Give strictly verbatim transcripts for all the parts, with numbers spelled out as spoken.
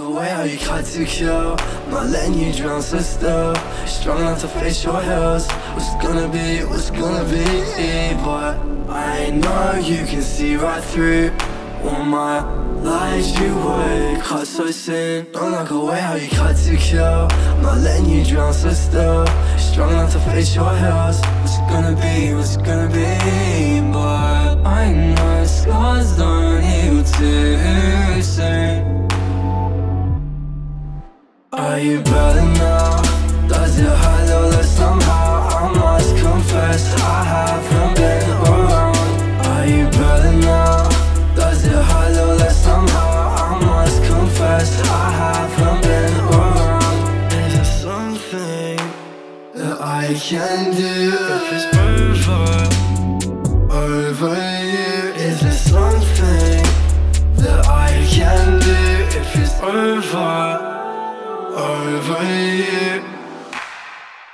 walk away, are you cut to kill? Not letting you drown, so still strong enough to face your hills. What's gonna be, what's gonna be? But I know you can see right through all my lies you would cut so soon. Don't look away, how you cut to kill? Not letting you drown, so still strong enough to face your hills. What's gonna be, what's gonna be? But I know scars don't heal too soon. Are you better now? Does it hurt all that somehow? I must confess I haven't been around. Are you better now? Does it hurt all that somehow? I must confess I haven't been around. Is there something that I can do if it's over, over you? Is there something that I can do if it's over, over you?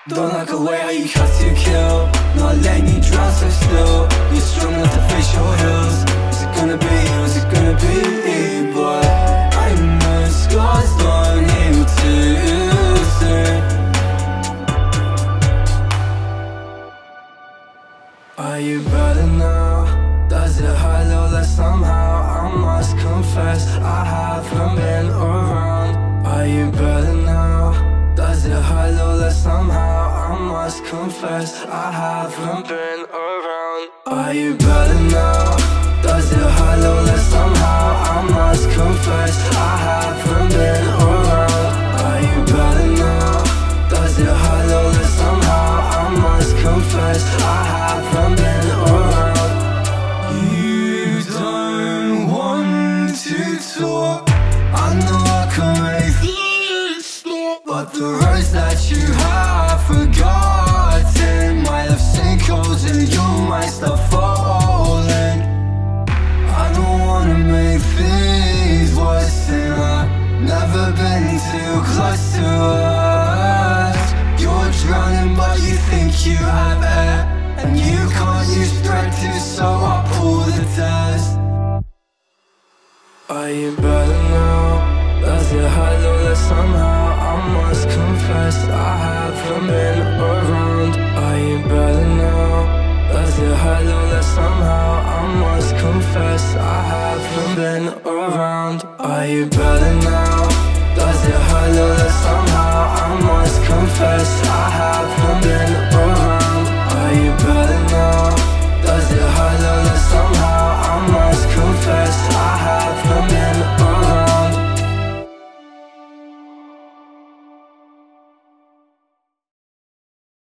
Don't look away, how you cut to kill? Not letting you drown, so still you're strong enough to face your hills. What's it gonna be, what's it gonna be? But I know scars don't heal too soon. Are you better now? Does it hurt all that somehow? I must confess I haven't been around. Are you better now? Does it hurt all that somehow? I must confess I haven't been around. Are you better now? Does it hurt all that somehow? I must confess I haven't been around. Are you better now? Does it hurt all that somehow? I must confess I haven't been around. You don't want to talk, I know I can make things stop, but the words that you have forgotten might have sinkholes and you might start falling. I don't wanna make things worse, and I've never been too close to us. You're drowning but you think you have air, and you can't use thread to, so I pull the test. Are you better now? Does it hurt all that somehow? I must confess I haven't been around. Are you better now? Does it hurt all that somehow? I must confess I haven't been around. Are you better now? Does it hurt all that somehow? I must confess I haven't been around. Are you better now?